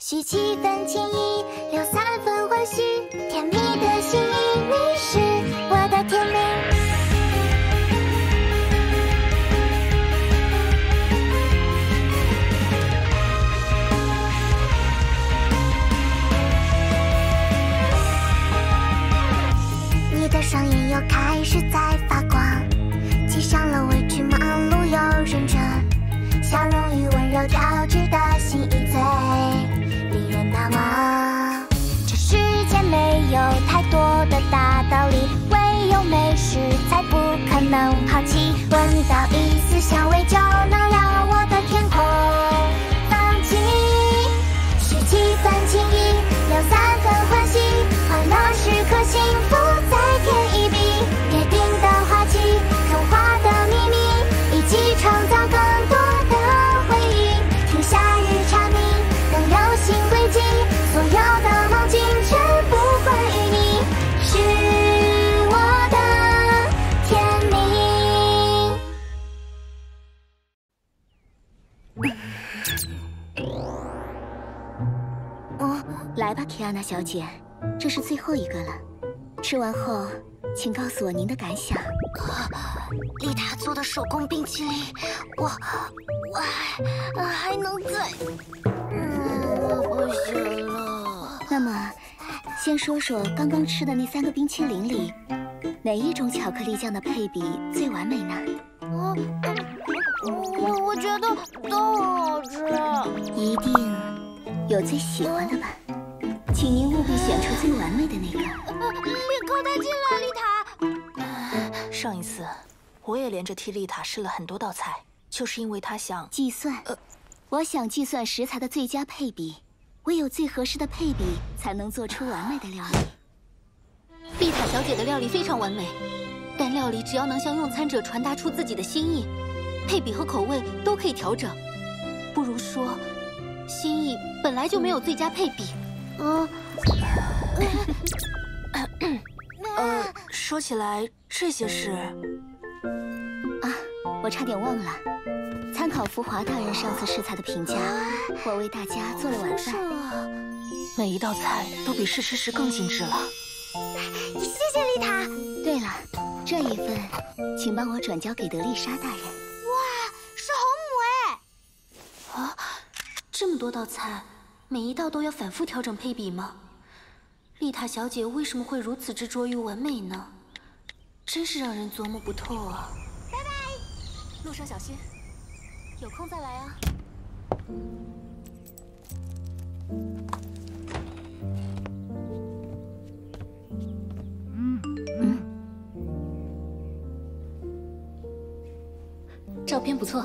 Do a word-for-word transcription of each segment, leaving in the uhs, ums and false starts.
喜气分情意，留三分欢喜，甜蜜的心意，你是我的甜蜜。你的双眼又开始在发光，骑上了委屈，忙碌又认真，笑容与温柔交织的心意最 难忘，这世界没有太多的大道理，唯有美食才不可能抛弃。闻到一丝香味，就能让我的天空放晴。是七分情意，留三分欢喜，欢乐时刻幸福再添一笔。约定的花期，刻画的秘密，一起创造更多的回忆。停下日常。 流星轨迹，所有的梦境全部关于你，是我的甜蜜。哦，来吧，提安娜小姐，这是最后一个了。吃完后，请告诉我您的感想。啊，丽塔做的手工冰淇淋，我我还还能再。 不行了。那么，先说说刚刚吃的那三个冰淇淋里，哪一种巧克力酱的配比最完美呢？我我我觉得都很好吃。一定有最喜欢的吧？请您务必选出最完美的那个。别勾搭进来，丽塔。上一次我也连着替丽塔试了很多道菜，就是因为她想计算。呃 我想计算食材的最佳配比，唯有最合适的配比才能做出完美的料理。丽塔小姐的料理非常完美，但料理只要能向用餐者传达出自己的心意，配比和口味都可以调整。不如说，心意本来就没有最佳配比。嗯。呃，说起来这些事……啊，我差点忘了。 参考福华大人上次食材的评价，我为大家做了晚饭。每一道菜都比试吃时更精致了。谢谢丽塔。对了，这一份请帮我转交给德丽莎大人。哇，是红母哎！啊，这么多道菜，每一道都要反复调整配比吗？丽塔小姐为什么会如此执着于完美呢？真是让人琢磨不透啊！拜拜，路上小心。 有空再来啊！嗯嗯，照片不错，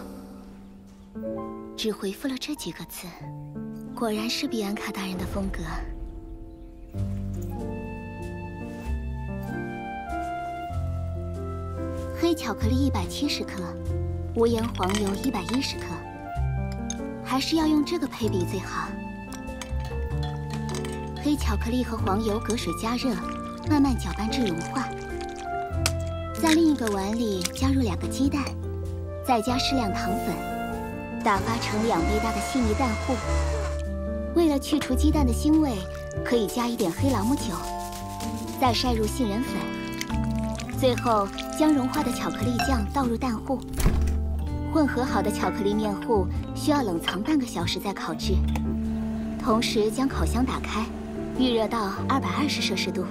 只回复了这几个字，果然是比安卡大人的风格。黑巧克力一百七十克。 无盐黄油一百一十克，还是要用这个配比最好。黑巧克力和黄油隔水加热，慢慢搅拌至融化。在另一个碗里加入两个鸡蛋，再加适量糖粉，打发成两倍大的稀泥蛋糊。为了去除鸡蛋的腥味，可以加一点黑朗姆酒，再晒入杏仁粉，最后将融化的巧克力酱倒入蛋糊。 混合好的巧克力面糊需要冷藏半个小时再烤制，同时将烤箱打开，预热到二百二十摄氏度。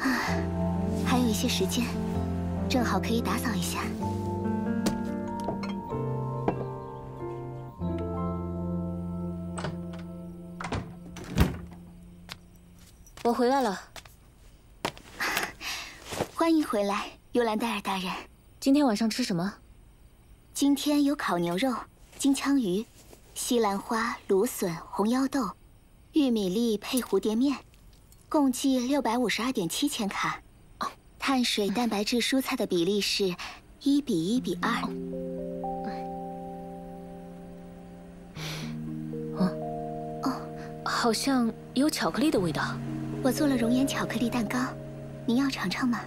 啊，还有一些时间，正好可以打扫一下。我回来了，欢迎回来，尤兰戴尔大人。 今天晚上吃什么？今天有烤牛肉、金枪鱼、西兰花、芦笋、红腰豆、玉米粒配蝴蝶面，共计六百五十二点七千卡。碳水、蛋白质、蔬菜的比例是一比一比二。哦哦，好像有巧克力的味道。我做了熔岩巧克力蛋糕，您要尝尝吗？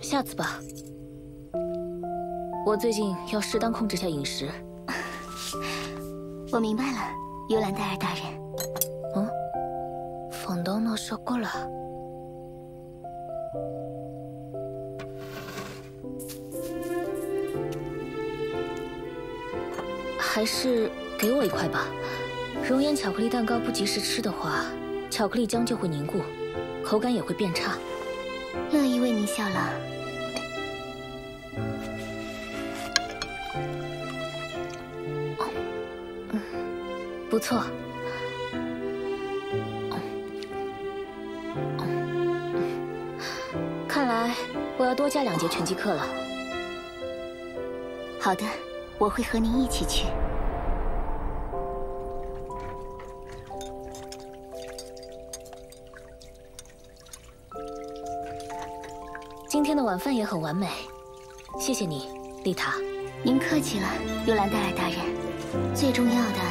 下次吧，我最近要适当控制下饮食。我明白了，尤兰戴尔大人。嗯，房东呢说过了。还是给我一块吧。熔岩巧克力蛋糕不及时吃的话，巧克力浆就会凝固，口感也会变差。乐意为您效劳。 不错，看来我要多加两节拳击课了。好的，我会和您一起去。今天的晚饭也很完美，谢谢你，丽塔。您客气了，尤兰戴尔大人。最重要的。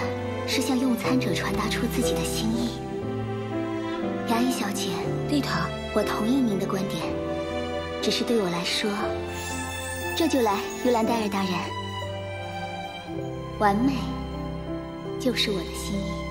是向用餐者传达出自己的心意，雅伊小姐，丽塔，我同意您的观点，只是对我来说，这就来，尤兰戴尔大人，完美就是我的心意。